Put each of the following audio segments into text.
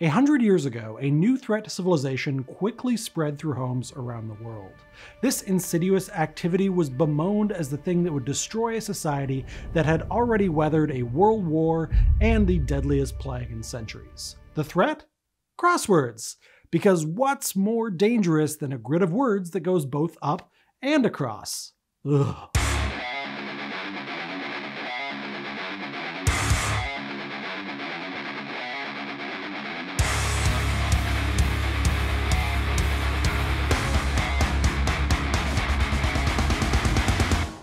100 years ago, a new threat to civilization quickly spread through homes around the world. This insidious activity was bemoaned as the thing that would destroy a society that had already weathered a world war and the deadliest plague in centuries. The threat? Crosswords! Because what's more dangerous than a grid of words that goes both up and across? Ugh.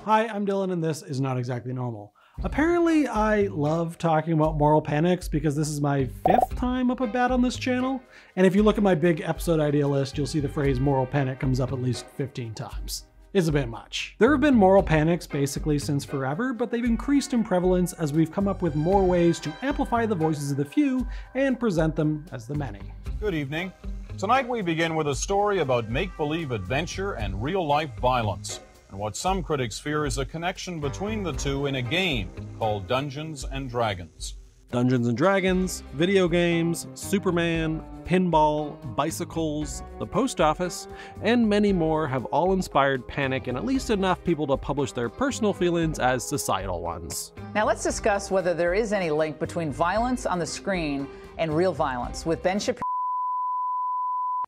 Hi, I'm Dylan and this is Not Exactly Normal. Apparently I love talking about moral panics because this is my 5th time up a bat on this channel. And if you look at my big episode idea list, you'll see the phrase moral panic comes up at least 15 times. It's a bit much. There have been moral panics basically since forever, but they've increased in prevalence as we've come up with more ways to amplify the voices of the few and present them as the many. Good evening. Tonight we begin with a story about make-believe adventure and real-life violence, and what some critics fear is a connection between the two in a game called Dungeons and Dragons. Dungeons and Dragons, video games, Superman, pinball, bicycles, the post office, and many more have all inspired panic in at least enough people to publish their personal feelings as societal ones. Now let's discuss whether there is any link between violence on the screen and real violence with Ben Shapiro.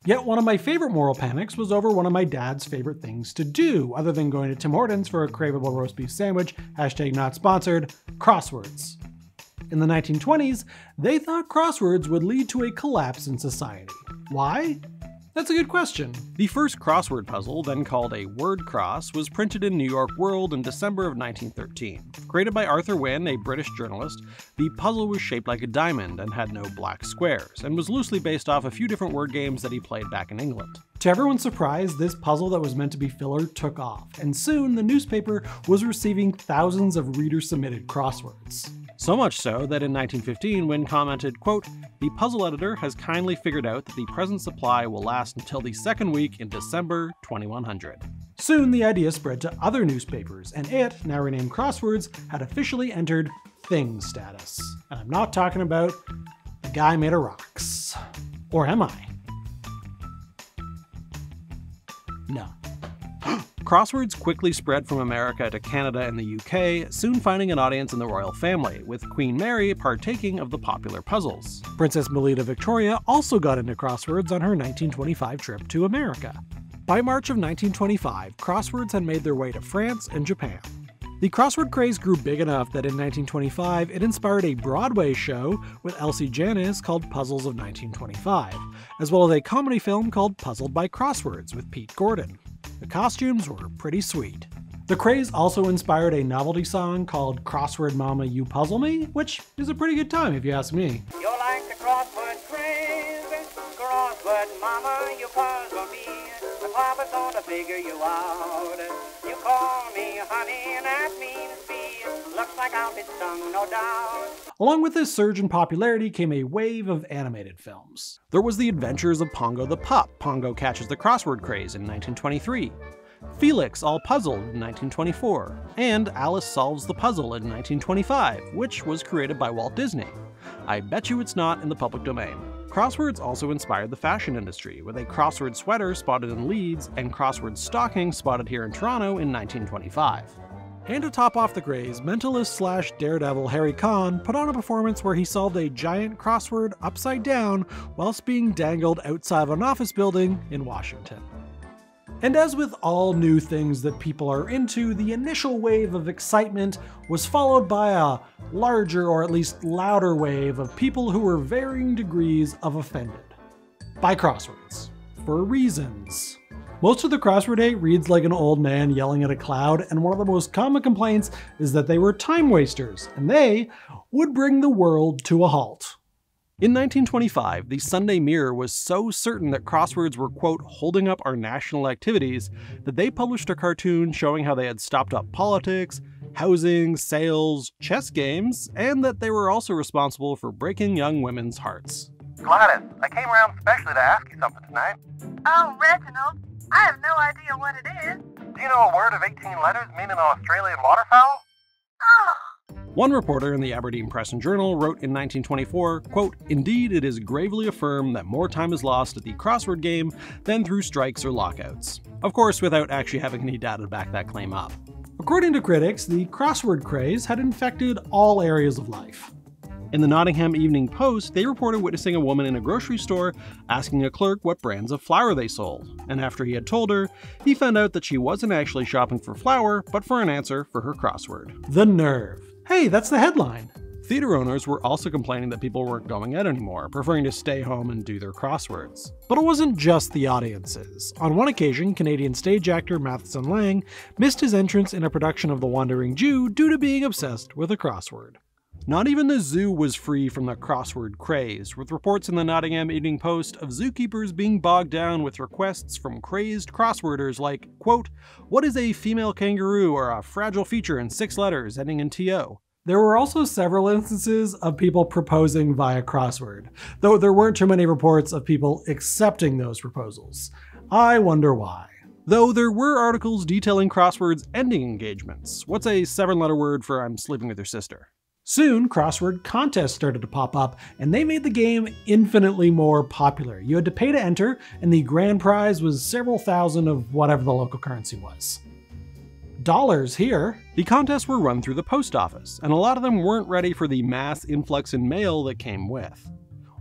Yet one of my favorite moral panics was over one of my dad's favorite things to do, other than going to Tim Hortons for a craveable roast beef sandwich, hashtag not sponsored, crosswords. In the 1920s, they thought crosswords would lead to a collapse in society. Why? That's a good question. The first crossword puzzle, then called a word cross, was printed in New York World in December of 1913. Created by Arthur Wynne, a British journalist, the puzzle was shaped like a diamond and had no black squares, and was loosely based off a few different word games that he played back in England. To everyone's surprise, this puzzle that was meant to be filler took off, and soon the newspaper was receiving thousands of reader-submitted crosswords. So much so that in 1915, Wynne commented, quote, "The puzzle editor has kindly figured out that the present supply will last until the second week in December 2100. Soon the idea spread to other newspapers, and it, now renamed Crosswords, had officially entered thing status. And I'm not talking about a guy made of rocks. Or am I? No. Crosswords quickly spread from America to Canada and the UK, soon finding an audience in the royal family, with Queen Mary partaking of the popular puzzles. Princess Melita Victoria also got into crosswords on her 1925 trip to America. By March of 1925, crosswords had made their way to France and Japan. The crossword craze grew big enough that in 1925, it inspired a Broadway show with Elsie Janis called Puzzles of 1925, as well as a comedy film called Puzzled by Crosswords with Pete Gordon. The costumes were pretty sweet. The craze also inspired a novelty song called Crossword Mama You Puzzle Me, which is a pretty good time if you ask me. You're like the crossword craze, crossword mama you puzzle me, the papa thought to figure you out. You call me honey and that means me, looks like I'll be stung no doubt. Along with this surge in popularity came a wave of animated films. There was The Adventures of Pongo the Pup, Pongo Catches the Crossword Craze in 1923, Felix All Puzzled in 1924, and Alice Solves the Puzzle in 1925, which was created by Walt Disney. I bet you it's not in the public domain. Crosswords also inspired the fashion industry, with a crossword sweater spotted in Leeds and crossword stockings spotted here in Toronto in 1925. And to top off the craze, mentalist/daredevil Harry Kahn put on a performance where he solved a giant crossword upside down whilst being dangled outside of an office building in Washington. And as with all new things that people are into, the initial wave of excitement was followed by a larger or at least louder wave of people who were varying degrees of offended by crosswords, for reasons. Most of the crossword hate reads like an old man yelling at a cloud, and one of the most common complaints is that they were time wasters, and they would bring the world to a halt. In 1925, the Sunday Mirror was so certain that crosswords were, quote, holding up our national activities, that they published a cartoon showing how they had stopped up politics, housing, sales, chess games, and that they were also responsible for breaking young women's hearts. Gladys, I came around especially to ask you something tonight. Oh, Reginald. I have no idea what it is. Do you know a word of 18 letters meaning an Australian waterfowl? Oh, One reporter in the Aberdeen Press and Journal wrote in 1924, quote, "Indeed, it is gravely affirmed that more time is lost at the crossword game than through strikes or lockouts." Of course, without actually having any data to back that claim up. According to critics, the crossword craze had infected all areas of life. In the Nottingham Evening Post, they reported witnessing a woman in a grocery store asking a clerk what brands of flour they sold, and after he had told her, he found out that she wasn't actually shopping for flour, but for an answer for her crossword. The nerve. Hey, that's the headline. Theater owners were also complaining that people weren't going out anymore, preferring to stay home and do their crosswords. But it wasn't just the audiences. On one occasion, Canadian stage actor Matheson Lang missed his entrance in a production of The Wandering Jew due to being obsessed with a crossword. Not even the zoo was free from the crossword craze, with reports in the Nottingham Evening Post of zookeepers being bogged down with requests from crazed crossworders like, quote, "What is a female kangaroo or a fragile feature in 6 letters ending in TO? There were also several instances of people proposing via crossword, though there weren't too many reports of people accepting those proposals. I wonder why. Though there were articles detailing crosswords ending engagements. What's a 7-letter word for I'm sleeping with your sister? Soon, crossword contests started to pop up, and they made the game infinitely more popular. You had to pay to enter, and the grand prize was several thousand of whatever the local currency was. Dollars here. The contests were run through the post office, and a lot of them weren't ready for the mass influx in mail that came with.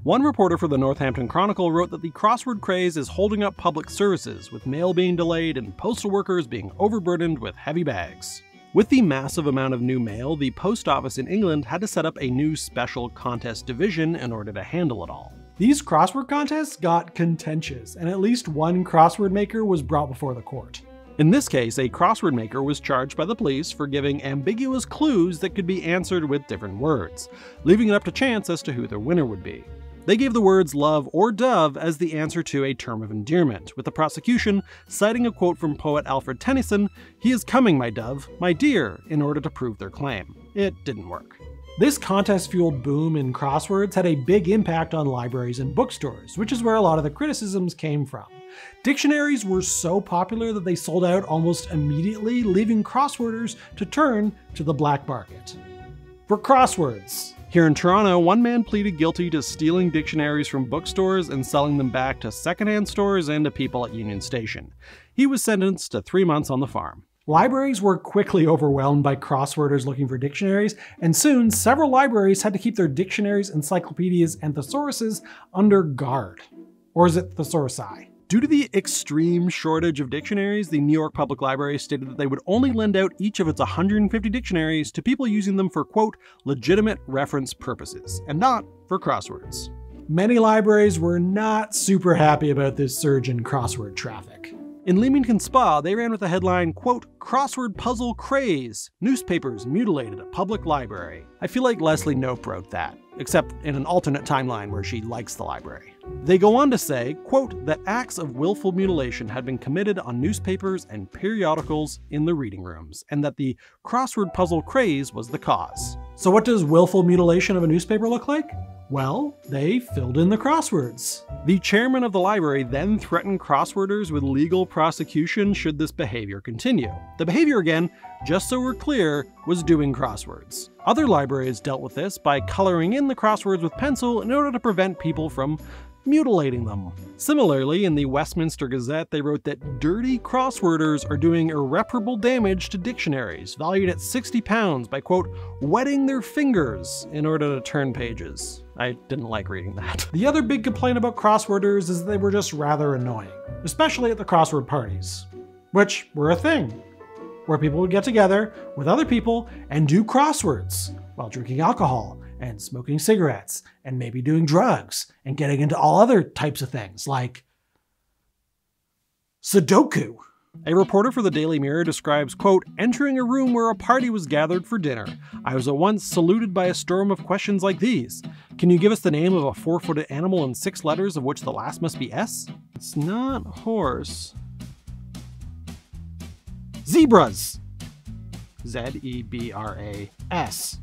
One reporter for the Northampton Chronicle wrote that the crossword craze is holding up public services, with mail being delayed and postal workers being overburdened with heavy bags. With the massive amount of new mail, the post office in England had to set up a new special contest division in order to handle it all. These crossword contests got contentious, and at least one crossword maker was brought before the court. In this case, a crossword maker was charged by the police for giving ambiguous clues that could be answered with different words, leaving it up to chance as to who the winner would be. They gave the words love or dove as the answer to a term of endearment, with the prosecution citing a quote from poet Alfred Tennyson, "He is coming, my dove, my dear," in order to prove their claim. It didn't work. This contest-fueled boom in crosswords had a big impact on libraries and bookstores, which is where a lot of the criticisms came from. Dictionaries were so popular that they sold out almost immediately, leaving crossworders to turn to the black market. For crosswords. Here in Toronto, one man pleaded guilty to stealing dictionaries from bookstores and selling them back to secondhand stores and to people at Union Station. He was sentenced to 3 months on the farm. Libraries were quickly overwhelmed by crossworders looking for dictionaries, and soon several libraries had to keep their dictionaries, encyclopedias, and thesauruses under guard. Or is it thesauri? Due to the extreme shortage of dictionaries, the New York Public Library stated that they would only lend out each of its 150 dictionaries to people using them for, quote, legitimate reference purposes, and not for crosswords. Many libraries were not super happy about this surge in crossword traffic. In Leamington Spa, they ran with the headline, quote, "Crossword Puzzle Craze, Newspapers Mutilated at Public Library." I feel like Leslie Knope wrote that, except in an alternate timeline where she likes the library. They go on to say, quote, that acts of willful mutilation had been committed on newspapers and periodicals in the reading rooms, and that the crossword puzzle craze was the cause. So what does willful mutilation of a newspaper look like? Well, they filled in the crosswords. The chairman of the library then threatened crossworders with legal prosecution should this behavior continue. The behavior, again, just so we're clear, was doing crosswords. Other libraries dealt with this by coloring in the crosswords with pencil in order to prevent people from mutilating them. Similarly, in the Westminster Gazette, they wrote that dirty crossworders are doing irreparable damage to dictionaries, valued at £60 by, quote, wetting their fingers in order to turn pages. I didn't like reading that. The other big complaint about crossworders is that they were just rather annoying, especially at the crossword parties, which were a thing, where people would get together with other people and do crosswords while drinking alcohol and smoking cigarettes, and maybe doing drugs, and getting into all other types of things, like Sudoku. A reporter for the Daily Mirror describes, quote, entering a room where a party was gathered for dinner. I was at once saluted by a storm of questions like these. Can you give us the name of a 4-footed animal in 6 letters, of which the last must be S? It's not horse. Zebras. Z-E-B-R-A-S.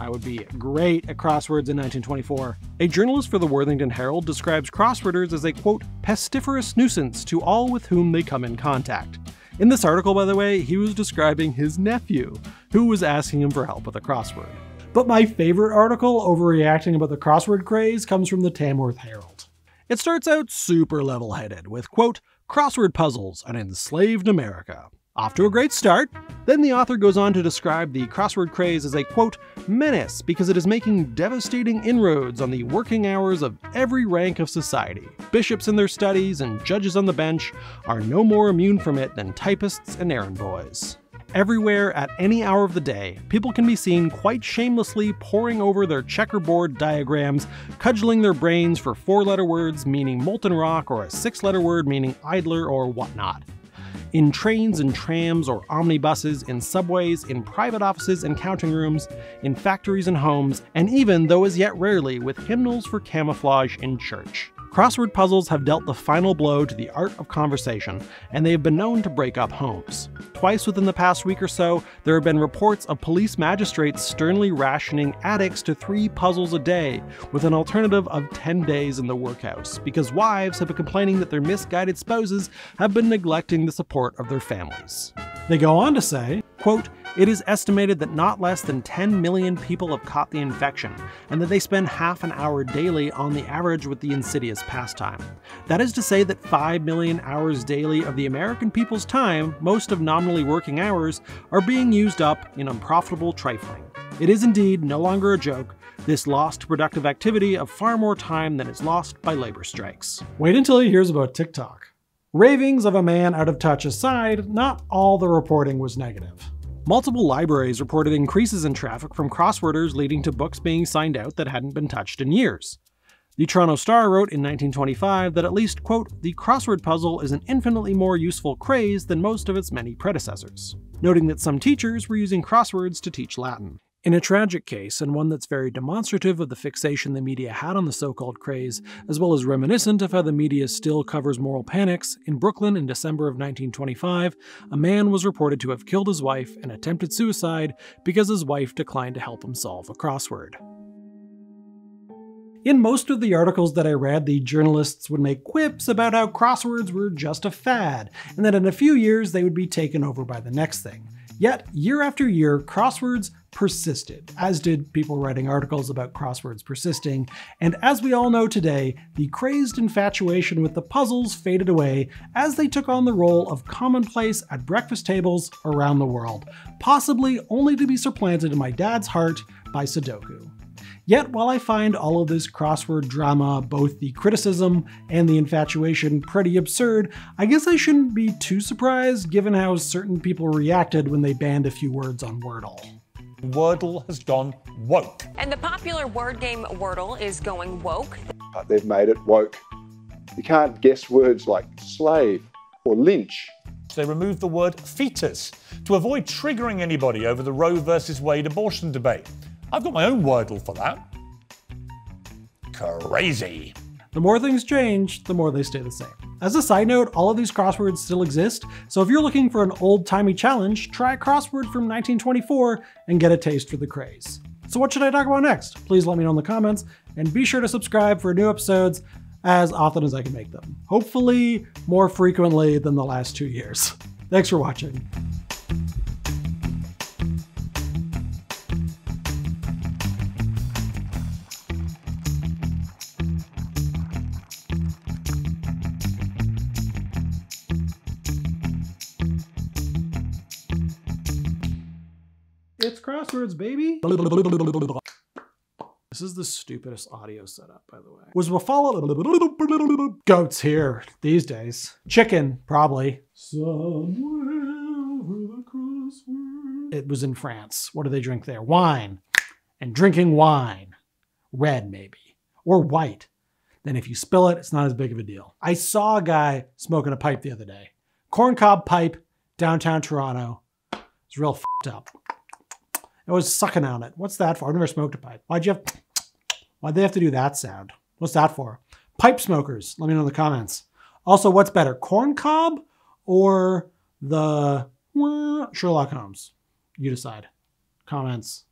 I would be great at crosswords in 1924. A journalist for the Worthington Herald describes crossworders as a, quote, pestiferous nuisance to all with whom they come in contact. In this article, by the way, he was describing his nephew, who was asking him for help with a crossword. But my favorite article overreacting about the crossword craze comes from the Tamworth Herald. It starts out super level-headed with, quote, "Crossword puzzles, an enslaved America." Off to a great start. Then the author goes on to describe the crossword craze as a, quote, "menace because it is making devastating inroads on the working hours of every rank of society. Bishops in their studies and judges on the bench are no more immune from it than typists and errand boys. Everywhere at any hour of the day, people can be seen quite shamelessly poring over their checkerboard diagrams, cudgeling their brains for four-letter words meaning molten rock or a six-letter word meaning idler or whatnot. In trains and trams or omnibuses, in subways, in private offices and counting rooms, in factories and homes, and even, though as yet rarely, with hymnals for camouflage in church. Crossword puzzles have dealt the final blow to the art of conversation, and they have been known to break up homes. Twice within the past week or so, there have been reports of police magistrates sternly rationing addicts to 3 puzzles a day, with an alternative of 10 days in the workhouse, because wives have been complaining that their misguided spouses have been neglecting the support of their families. They go on to say, quote, "It is estimated that not less than 10 million people have caught the infection, and that they spend half an hour daily on the average with the insidious pastime. That is to say that 5 million hours daily of the American people's time, most of nominally working hours, are being used up in unprofitable trifling. It is indeed no longer a joke, this lost to productive activity of far more time than is lost by labor strikes." Wait until he hears about TikTok. Ravings of a man out of touch aside, not all the reporting was negative. Multiple libraries reported increases in traffic from crossworders leading to books being signed out that hadn't been touched in years. The Toronto Star wrote in 1925 that at least, quote, "the crossword puzzle is an infinitely more useful craze than most of its many predecessors," noting that some teachers were using crosswords to teach Latin. In a tragic case, and one that's very demonstrative of the fixation the media had on the so-called craze, as well as reminiscent of how the media still covers moral panics, in Brooklyn in December of 1925, a man was reported to have killed his wife and attempted suicide because his wife declined to help him solve a crossword. In most of the articles that I read, the journalists would make quips about how crosswords were just a fad, and that in a few years they would be taken over by the next thing. Yet, year after year, crosswords persisted, as did people writing articles about crosswords persisting, and as we all know today, the crazed infatuation with the puzzles faded away as they took on the role of commonplace at breakfast tables around the world, possibly only to be supplanted in my dad's heart by Sudoku. Yet, while I find all of this crossword drama, both the criticism and the infatuation, pretty absurd, I guess I shouldn't be too surprised given how certain people reacted when they banned a few words on Wordle. Wordle has gone woke. And the popular word game Wordle is going woke. They've made it woke. You can't guess words like slave or lynch. They removed the word fetus to avoid triggering anybody over the Roe versus Wade abortion debate. I've got my own Wordle for that. Crazy. The more things change, the more they stay the same. As a side note, all of these crosswords still exist, so if you're looking for an old-timey challenge, try a crossword from 1924 and get a taste for the craze. So what should I talk about next? Please let me know in the comments, and be sure to subscribe for new episodes as often as I can make them. Hopefully more frequently than the last 2 years. Thanks for watching. It's crosswords, baby. This is the stupidest audio setup, by the way. Was Wafala goats here these days? Chicken, probably. Somewhere over the crossword. It was in France. What do they drink there? Wine. And drinking wine. Red, maybe. Or white. Then if you spill it, it's not as big of a deal. I saw a guy smoking a pipe the other day. Corncob pipe, downtown Toronto. It's real f***ed up. I was sucking on it. What's that for? I've never smoked a pipe. Why'd they have to do that sound? What's that for? Pipe smokers, let me know in the comments. Also, what's better, corn cob or the Sherlock Holmes? You decide. Comments.